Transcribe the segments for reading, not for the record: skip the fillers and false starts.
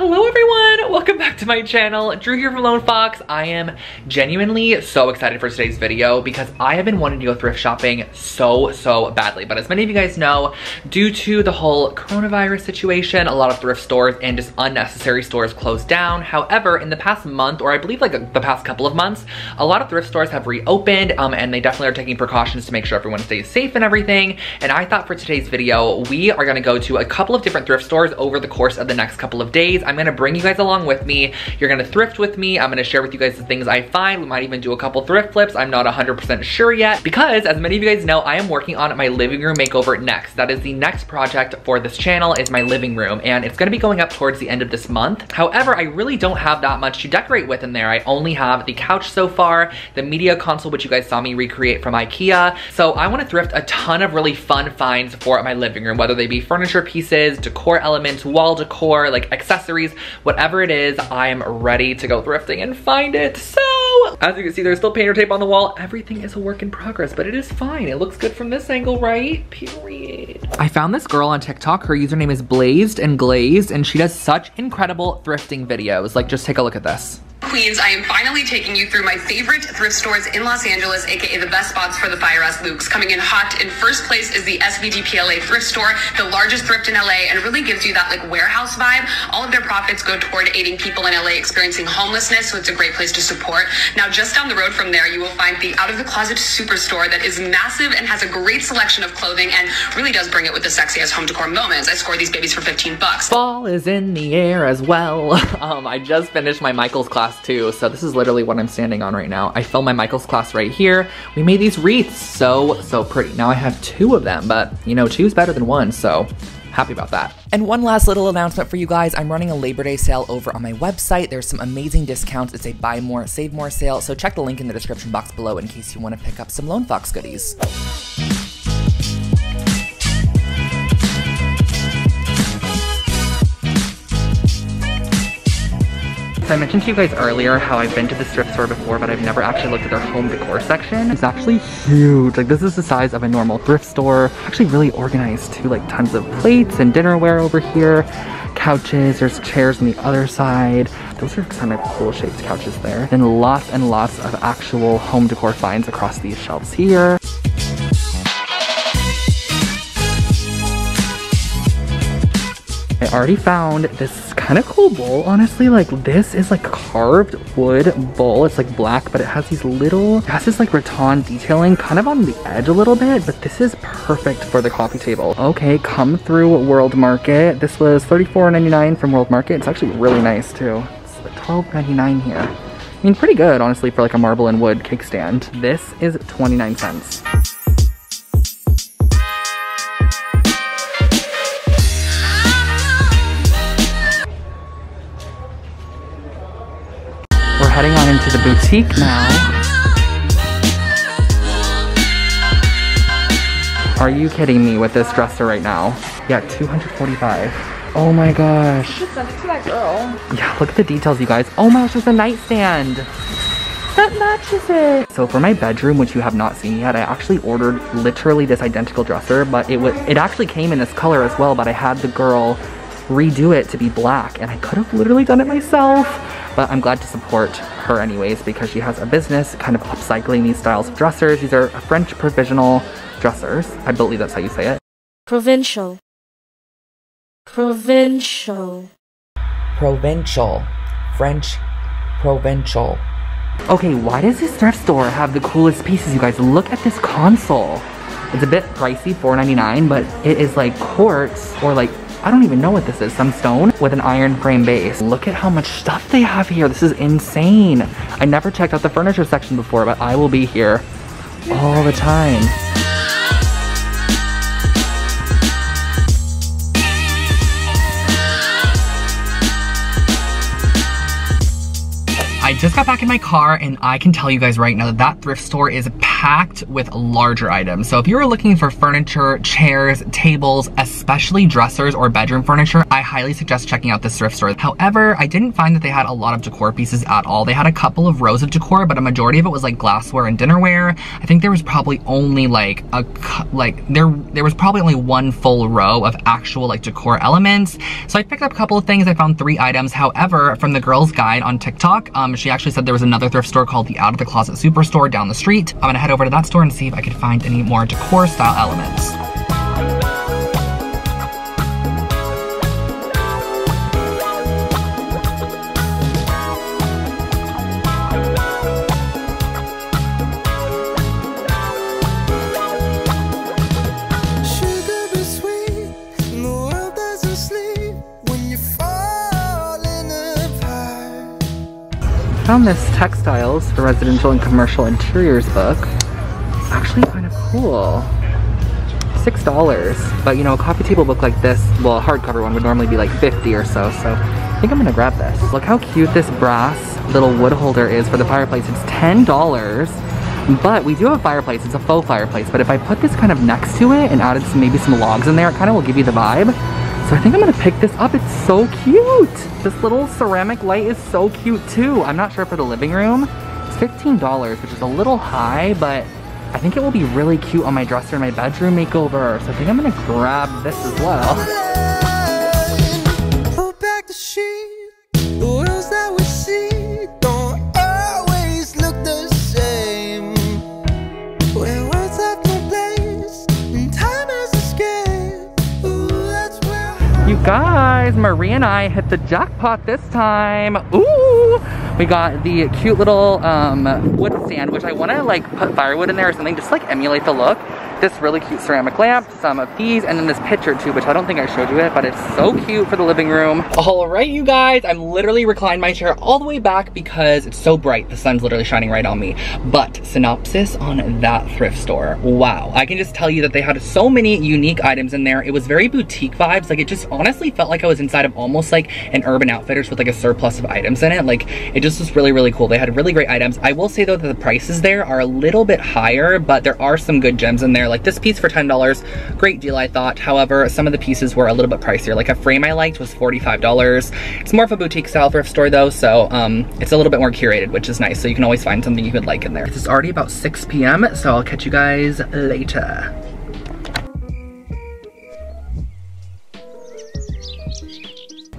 Hello everyone, welcome back to my channel. Drew here from Lone Fox. I am genuinely so excited for today's video because I have been wanting to go thrift shopping so badly. But as many of you guys know, due to the whole coronavirus situation, a lot of thrift stores and just unnecessary stores closed down. However, in the past month, or I believe like the past couple of months, a lot of thrift stores have reopened and they definitely are taking precautions to make sure everyone stays safe and everything. And I thought for today's video, we are gonna go to a couple of different thrift stores over the course of the next couple of days. I'm gonna bring you guys along with me. You're gonna thrift with me. I'm gonna share with you guys the things I find. We might even do a couple thrift flips. I'm not 100% sure yet because as many of you guys know, I am working on my living room makeover next. That is the next project for this channel is my living room and it's gonna be going up towards the end of this month. However, I really don't have that much to decorate with in there. I only have the couch so far, the media console, which you guys saw me recreate from IKEA. So I wanna thrift a ton of really fun finds for my living room, whether they be furniture pieces, decor elements, wall decor, like accessories, whatever it is, I'm ready to go thrifting and find it. So as you can see, there's still painter tape on the wall. Everything is a work in progress, but it is fine. It looks good from this angle, right? Period. I found this girl on TikTok. Her username is Blazed and Glazed, and she does such incredible thrifting videos. Like, just take a look at this. Queens, I am finally taking you through my favorite thrift stores in Los Angeles, aka the best spots for the fire-ass looks. Coming in hot in first place is the SVDPLA thrift store, the largest thrift in LA, and really gives you that like warehouse vibe. All of their profits go toward aiding people in LA experiencing homelessness, so it's a great place to support. Now, just down the road from there, you will find the Out of the Closet Superstore that is massive and has a great selection of clothing and really does bring it with the sexiest home decor moments. I scored these babies for 15 bucks. Fall is in the air as well. I just finished my Michael's class too, so this is literally what I'm standing on right now. I filmed my Michael's class right here. We made these wreaths so pretty. Now I have two of them, but you know, two's better than one, so happy about that. And one last little announcement for you guys. I'm running a Labor Day sale over on my website. There's some amazing discounts. It's a buy more, save more sale, so check the link in the description box below in case you want to pick up some Lone Fox goodies. So I mentioned to you guys earlier how I've been to this thrift store before, but I've never actually looked at their home decor section. It's actually huge. Like, this is the size of a normal thrift store. Actually really organized too, like tons of plates and dinnerware over here. Couches, there's chairs on the other side. Those are kind of cool shaped couches there. And lots of actual home decor finds across these shelves here. I already found this kind of cool bowl, honestly. Like, this is like carved wood bowl. It's like black, but it has these little, it has this like rattan detailing kind of on the edge a little bit, but this is perfect for the coffee table. Okay, come through World Market. This was $34.99 from World Market. It's actually really nice too. It's like $12.99 here. I mean, pretty good, honestly, for like a marble and wood cake stand. This is 29 cents. Heading on into the boutique now. Are you kidding me with this dresser right now? Yeah, $245. Oh my gosh. You should send it to that girl. Yeah, look at the details, you guys. Oh my gosh, there's a nightstand. That matches it. So for my bedroom, which you have not seen yet, I actually ordered literally this identical dresser, but it actually came in this color as well, but I had the girl redo it to be black, and I could have literally done it myself. But I'm glad to support her anyways because she has a business kind of upcycling these styles of dressers. These are French provisional dressers. I believe that's how you say it. Provincial. Provincial. Provincial. French provincial. Okay, why does this thrift store have the coolest pieces, you guys? Look at this console. It's a bit pricey, $4.99, but it is like quartz or like, I don't even know what this is, some stone with an iron frame base. Look at how much stuff they have here. This is insane. I never checked out the furniture section before, but I will be here all the time. I just got back in my car and I can tell you guys right now that that thrift store is packed with larger items. So if you're looking for furniture, chairs, tables, especially dressers or bedroom furniture, I highly suggest checking out this thrift store. However, I didn't find that they had a lot of decor pieces at all. They had a couple of rows of decor, but a majority of it was like glassware and dinnerware. I think there was probably only probably only one full row of actual like decor elements. So I picked up a couple of things. I found 3 items. However, from the girl's guide on TikTok, she actually said there was another thrift store called the Out of the Closet Superstore down the street. I'm gonna head over to that store and see if I could find any more decor style elements. Found this Textiles for Residential and Commercial Interiors book. It's actually kind of cool. $6, but you know, a coffee table book like this, well, a hardcover one would normally be like 50 or so, so I think I'm gonna grab this. Look how cute this brass little wood holder is for the fireplace. It's $10, but we do have a fireplace. It's a faux fireplace, but if I put this kind of next to it and added some, maybe some logs in there, it kind of will give you the vibe. So I think I'm gonna pick this up. It's so cute. This little ceramic light is so cute too. I'm not sure for the living room. It's $15, which is a little high, but I think it will be really cute on my dresser and my bedroom makeover. So I think I'm gonna grab this as well. Pull back the sheet. The worlds that we see don't always look the same. When words have no place and time has escaped. Ooh, that's where you guys, Marie and I hit the jackpot this time. Ooh! We got the cute little wood stand, which I want to like put firewood in there or something, just like emulate the look. This really cute ceramic lamp, some of these, and then this picture too, which I don't think I showed you it, but it's so cute for the living room. All right, you guys, I'm literally reclining my chair all the way back because it's so bright. The sun's literally shining right on me. But synopsis on that thrift store. Wow, I can just tell you that they had so many unique items in there. It was very boutique vibes. Like it just honestly felt like I was inside of almost like an Urban Outfitters with like a surplus of items in it. Like it just was really, really cool. They had really great items. I will say though that the prices there are a little bit higher, but there are some good gems in there. Like this piece for $10, great deal I thought. However, some of the pieces were a little bit pricier. Like a frame I liked was $45. It's more of a boutique style thrift store though, so it's a little bit more curated, which is nice. So you can always find something you would like in there. It's already about 6 p.m., so I'll catch you guys later.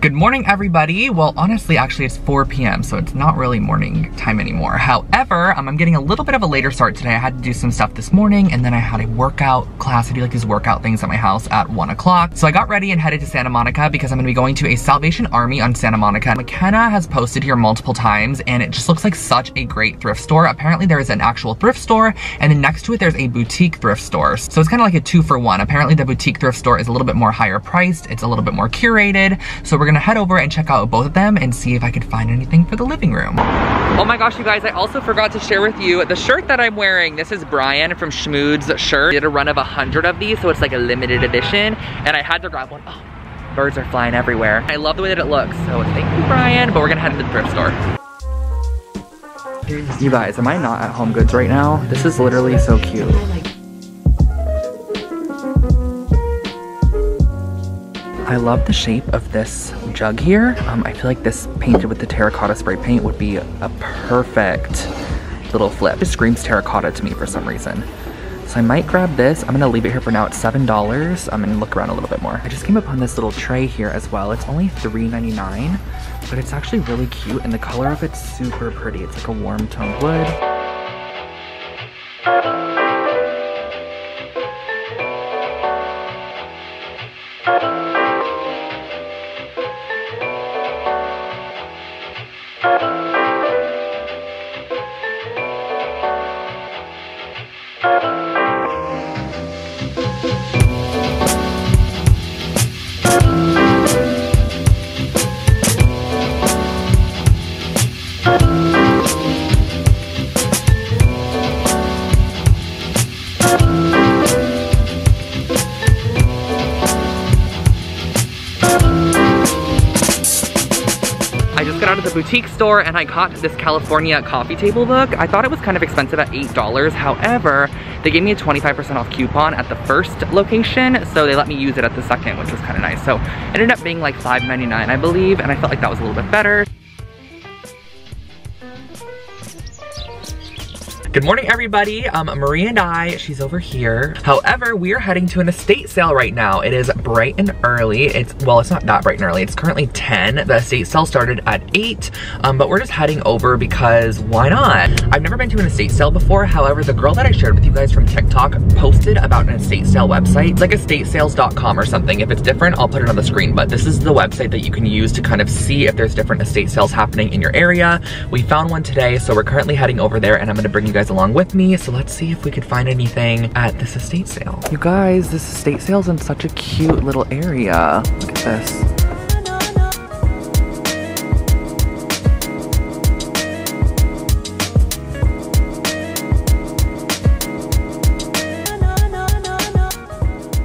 Good morning, everybody. Well, honestly, actually, it's 4 p.m., so it's not really morning time anymore. However, I'm getting a little bit of a later start today. I had to do some stuff this morning, and then I had a workout class. I do like these workout things at my house at 1 o'clock. So I got ready and headed to Santa Monica because I'm gonna be going to a Salvation Army on Santa Monica. McKenna has posted here multiple times, and it just looks like such a great thrift store. Apparently, there is an actual thrift store, and then next to it, there's a boutique thrift store. So it's kind of like a 2-for-1. Apparently, the boutique thrift store is a little bit more higher priced. It's a little bit more curated. So we're gonna head over and check out both of them and see if I could find anything for the living room. Oh my gosh, you guys, I also forgot to share with you the shirt that I'm wearing. This is Brian from Schmood's Shirt. Did a run of 100 of these, so it's like a limited edition, and I had to grab one. Oh, birds are flying everywhere. I love the way that it looks, so thank you, Brian, but we're gonna head to the thrift store. You guys, am I not at HomeGoods right now? This is literally so cute. I love the shape of this jug here. I feel like this painted with the terracotta spray paint would be a perfect little flip. It screams terracotta to me for some reason. So I might grab this. I'm gonna leave it here for now. It's $7. I'm gonna look around a little bit more. I just came upon this little tray here as well. It's only $3.99, but it's actually really cute and the color of it's super pretty. It's like a warm toned wood. I just got out of the boutique store and I got this California coffee table book. I thought it was kind of expensive at $8. However, they gave me a 25% off coupon at the first location, so they let me use it at the second, which was kind of nice. So it ended up being like $5.99, I believe, and I felt like that was a little bit better. Good morning, everybody. Marie and I, she's over here. However, we are heading to an estate sale right now. It is bright and early. It's not that bright and early. It's currently 10. The estate sale started at 8, but we're just heading over because why not? I've never been to an estate sale before. However, the girl that I shared with you guys from TikTok posted about an estate sale website. It's like estatesales.com or something. If it's different, I'll put it on the screen, but this is the website that you can use to kind of see if there's different estate sales happening in your area. We found one today, so we're currently heading over there, and I'm gonna bring you guys along with me. So let's see if we could find anything at this estate sale. You guys, this estate sale's in such a cute little area. Look at this.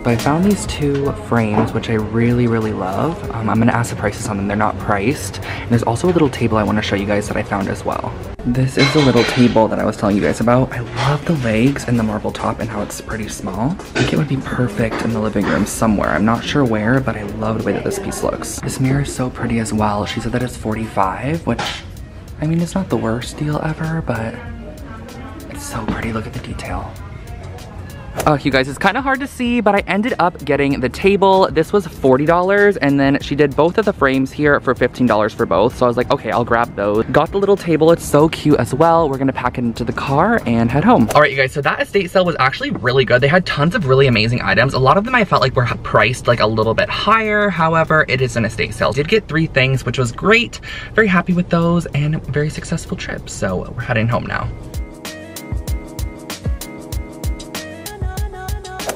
But I found these two frames, which I really, really love. I'm gonna ask the prices on them. They're not priced. And there's also a little table I wanna show you guys that I found as well. This is the little table that I was telling you guys about. I love the legs and the marble top and how it's pretty small. I think it would be perfect in the living room somewhere. I'm not sure where, but I love the way that this piece looks. This mirror is so pretty as well. She said that it's $45, which, I mean, it's not the worst deal ever, but it's so pretty. Look at the detail. You guys, it's kind of hard to see, but I ended up getting the table. This was $40, and then she did both of the frames here for $15 for both. So I was like, okay, I'll grab those. Got the little table. It's so cute as well. We're gonna pack it into the car and head home. All right, you guys, so that estate sale was actually really good. They had tons of really amazing items. A lot of them I felt like were priced like a little bit higher. However, it is an estate sale. I did get 3 things, which was great. Very happy with those and very successful trip. So we're heading home now.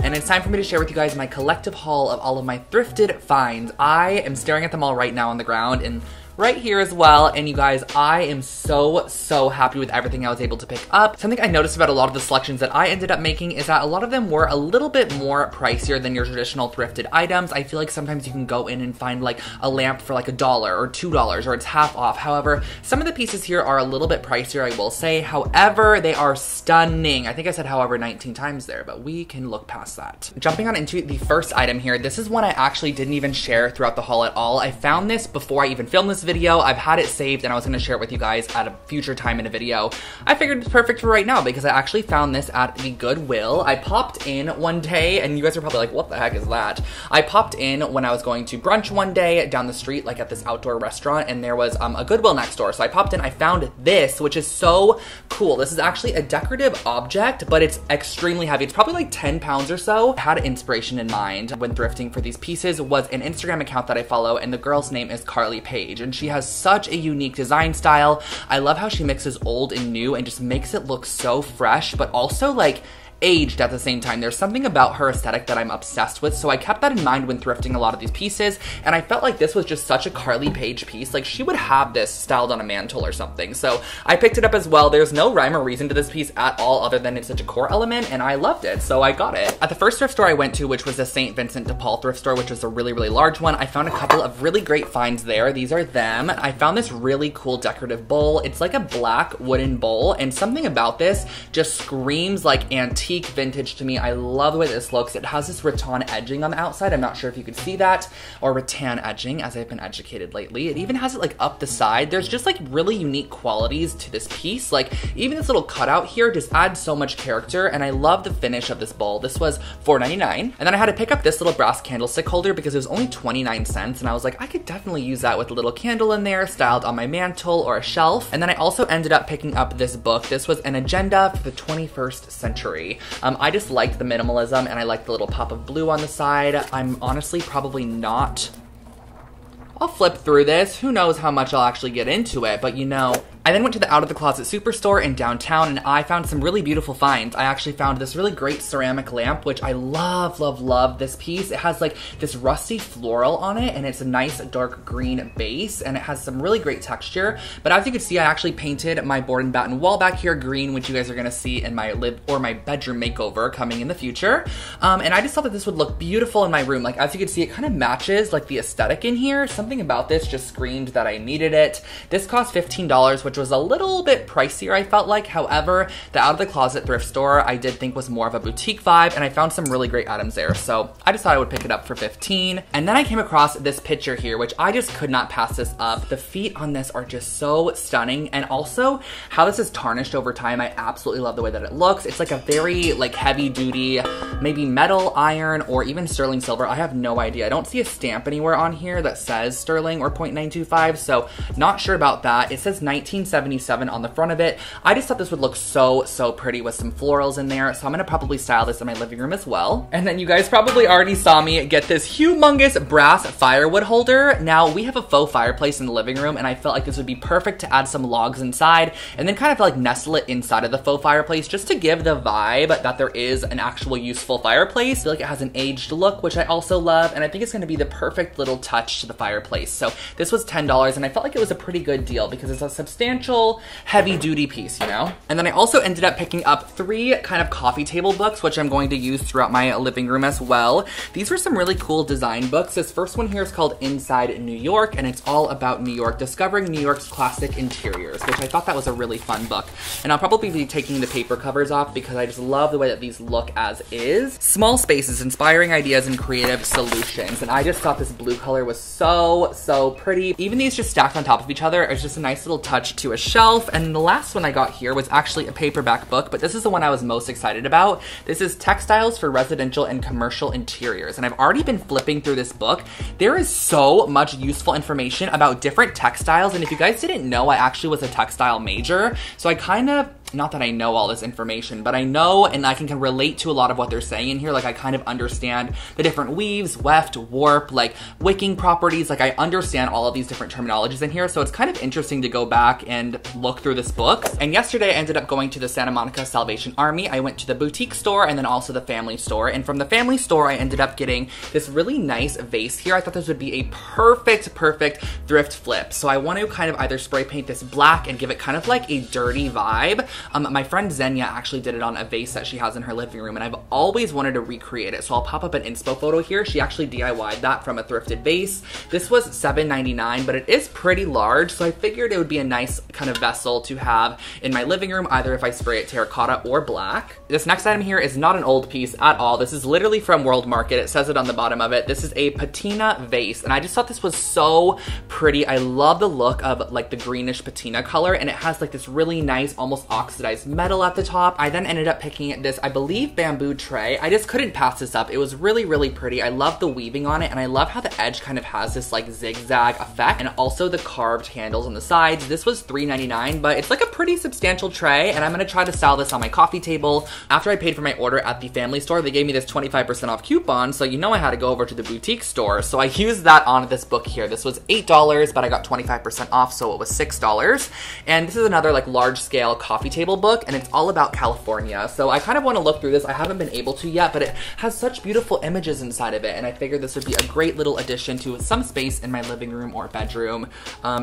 And it's time for me to share with you guys my collective haul of all of my thrifted finds. I am staring at them all right now on the ground and right here as well. And you guys, I am so happy with everything I was able to pick up. Something I noticed about a lot of the selections that I ended up making is that a lot of them were a little bit more pricier than your traditional thrifted items. I feel like sometimes you can go in and find like a lamp for like $1 or $2, or it's half off. However, some of the pieces here are a little bit pricier, I will say. However, they are stunning. I think I said however 19 times there, but we can look past that. Jumping on into the first item here, this is one I actually didn't even share throughout the haul at all. I found this before I even filmed this video. I've had it saved and I was gonna share it with you guys at a future time in a video. I figured it's perfect for right now because I actually found this at the Goodwill. I popped in one day, and you guys are probably like, what the heck is that? I popped in when I was going to brunch one day down the street, like at this outdoor restaurant, and there was a Goodwill next door. So I popped in, I found this, which is so cool. This is actually a decorative object, but it's extremely heavy. It's probably like 10 pounds or so. I had inspiration in mind when thrifting for these pieces was an Instagram account that I follow, and the girl's name is Carly Page, and she has such a unique design style. I love how she mixes old and new and just makes it look so fresh, but also like aged at the same time. There's something about her aesthetic that I'm obsessed with, so I kept that in mind when thrifting a lot of these pieces, and I felt like this was just such a Carly Page piece. Like, she would have this styled on a mantle or something, so I picked it up as well. There's no rhyme or reason to this piece at all other than it's a decor element, and I loved it, so I got it. At the first thrift store I went to, which was the St. Vincent de Paul thrift store, which was a really, really large one, I found a couple of really great finds there. These are them. I found this really cool decorative bowl. It's like a black wooden bowl, and something about this just screams like antique vintage to me. I love the way this looks. It has this rattan edging on the outside. I'm not sure if you could see that, or rattan edging, as I've been educated lately. It even has it like up the side. There's just like really unique qualities to this piece. Like, even this little cutout here just adds so much character, and I love the finish of this bowl. This was $4.99, and then I had to pick up this little brass candlestick holder because it was only 29 cents, and I was like, I could definitely use that with a little candle in there, styled on my mantle or a shelf. And then I also ended up picking up this book. This was an agenda for the 21st century. I just liked the minimalism, and I liked the little pop of blue on the side. I'm honestly probably not... I'll flip through this. Who knows how much I'll actually get into it, but you know... I then went to the Out of the Closet Superstore in downtown, and I found some really beautiful finds. I actually found this really great ceramic lamp, which I love this piece. It has like this rusty floral on it, and it's a nice dark green base, and it has some really great texture. But as you can see, I actually painted my board and batten wall back here green, which you guys are gonna see in my my bedroom makeover coming in the future. And I just thought that this would look beautiful in my room. Like, as you can see, it kind of matches like the aesthetic in here. Some something about this just screamed that I needed it. This cost $15, which was a little bit pricier, I felt like. However, the Out of the Closet thrift store I did think was more of a boutique vibe, and I found some really great items there. So I decided I would pick it up for $15. And then I came across this picture here, which I just could not pass this up. The feet on this are just so stunning. And also how this is tarnished over time. I absolutely love the way that it looks. It's like a very like heavy duty, maybe metal, iron, or even sterling silver. I have no idea. I don't see a stamp anywhere on here that says sterling or 0.925. So not sure about that. It says 1977 on the front of it. I just thought this would look so, so pretty with some florals in there. So I'm gonna probably style this in my living room as well. And then you guys probably already saw me get this humongous brass firewood holder. Now we have a faux fireplace in the living room, and I felt like this would be perfect to add some logs inside and then kind of like nestle it inside of the faux fireplace just to give the vibe that there is an actual useful fireplace. I feel like it has an aged look, which I also love, and I think it's gonna be the perfect little touch to the fireplace. So this was $10, and I felt like it was a pretty good deal because it's a substantial, heavy-duty piece, you know? And then I also ended up picking up three kind of coffee table books, which I'm going to use throughout my living room as well. These were some really cool design books. This first one here is called Inside New York, and it's all about New York, discovering New York's classic interiors, which I thought that was a really fun book. And I'll probably be taking the paper covers off because I just love the way that these look as is. Small Spaces, Inspiring Ideas and Creative Solutions. And I just thought this blue color was so, so pretty. Even these just stacked on top of each other, it's just a nice little touch to a shelf. And the last one I got here was actually a paperback book, but this is the one I was most excited about. This is Textiles for Residential and Commercial Interiors. And I've already been flipping through this book. There is so much useful information about different textiles. And if you guys didn't know, I actually was a textile major. So I kind of, not that I know all this information, but I know and I can relate to a lot of what they're saying in here. Like I kind of understand the different weaves, weft, warp, like wicking properties. Like I understand all of these different terminologies in here. So it's kind of interesting to go back and look through this book. And yesterday I ended up going to the Santa Monica Salvation Army. I went to the boutique store and then also the family store. And from the family store, I ended up getting this really nice vase here. I thought this would be a perfect, perfect thrift flip. So I want to kind of either spray paint this black and give it kind of like a dirty vibe. My friend Xenia actually did it on a vase that she has in her living room, and I've always wanted to recreate it. So I'll pop up an inspo photo here. She actually DIY'd that from a thrifted vase. This was $7.99, but it is pretty large. So I figured it would be a nice kind of vessel to have in my living room, either if I spray it terracotta or black. This next item here is not an old piece at all. This is literally from World Market. It says it on the bottom of it. This is a patina vase, and I just thought this was so pretty. I love the look of like the greenish patina color, and it has like this really nice, almost oxidized metal at the top. I then ended up picking this, I believe, bamboo tray. I just couldn't pass this up. It was really, really pretty. I love the weaving on it, and I love how the edge kind of has this like zigzag effect, and also the carved handles on the sides. This was $3.99, but it's like a pretty substantial tray, and I'm gonna try to style this on my coffee table. After I paid for my order at the family store, they gave me this 25% off coupon, so you know I had to go over to the boutique store. So I used that on this book here. This was $8, but I got 25% off, so it was $6. And this is another like large scale coffee table book, and it's all about California. So I kind of want to look through this. I haven't been able to yet, but it has such beautiful images inside of it, and I figured this would be a great little addition to some space in my living room or bedroom,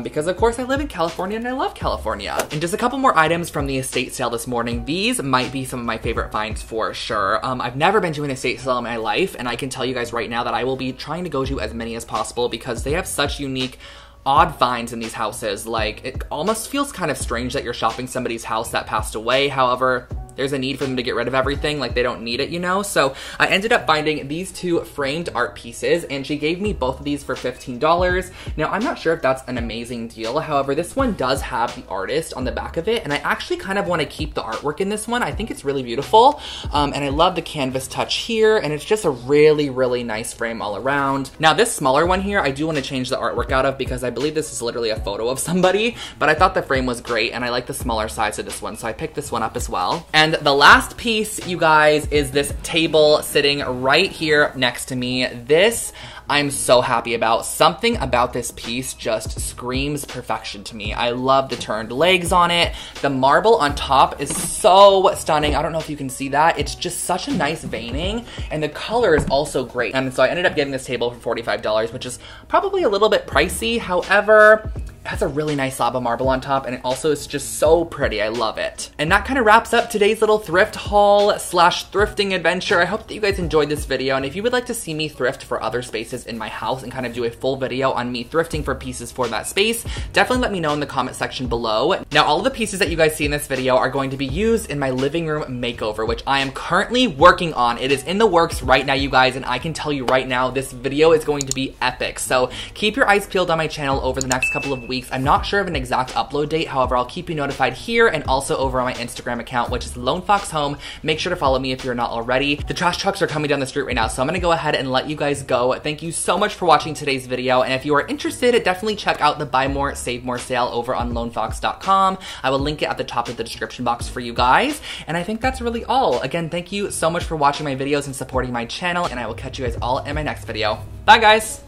because of course I live in California and I love California. And just a couple more items from the estate sale this morning. These might be some of my favorite finds for sure. I've never been to an estate sale in my life, and I can tell you guys right now that I will be trying to go to as many as possible because they have such unique odd finds in these houses. Like, it almost feels kind of strange that you're shopping somebody's house that passed away. However, there's a need for them to get rid of everything. Like, they don't need it, you know? So I ended up finding these two framed art pieces, and she gave me both of these for $15. Now, I'm not sure if that's an amazing deal. However, this one does have the artist on the back of it, and I actually kind of want to keep the artwork in this one. I think it's really beautiful, and I love the canvas touch here, and it's just a really, really nice frame all around. Now, this smaller one here, I do want to change the artwork out of because I believe this is literally a photo of somebody, but I thought the frame was great, and I like the smaller size of this one, so I picked this one up as well. And the last piece, you guys, is this table sitting right here next to me. This I'm so happy about. Something about this piece just screams perfection to me. I love the turned legs on it. The marble on top is so stunning. I don't know if you can see that. It's just such a nice veining, and the color is also great. And so I ended up getting this table for $45, which is probably a little bit pricey. However, has a really nice lava marble on top, and it also is just so pretty. I love it. And that kind of wraps up today's little thrift haul slash thrifting adventure. I hope that you guys enjoyed this video, and if you would like to see me thrift for other spaces in my house and kind of do a full video on me thrifting for pieces for that space, definitely let me know in the comment section below. Now, all of the pieces that you guys see in this video are going to be used in my living room makeover, which I am currently working on. It is in the works right now, you guys, and I can tell you right now, this video is going to be epic. So keep your eyes peeled on my channel over the next couple of weeks. I'm not sure of an exact upload date. However, I'll keep you notified here and also over on my Instagram account, which is Lone Fox Home. Make sure to follow me if you're not already. The trash trucks are coming down the street right now, so I'm gonna go ahead and let you guys go. Thank you so much for watching today's video. And if you are interested, definitely check out the Buy More, Save More sale over on lonefox.com. I will link it at the top of the description box for you guys. And I think that's really all. Again, thank you so much for watching my videos and supporting my channel, and I will catch you guys all in my next video. Bye, guys.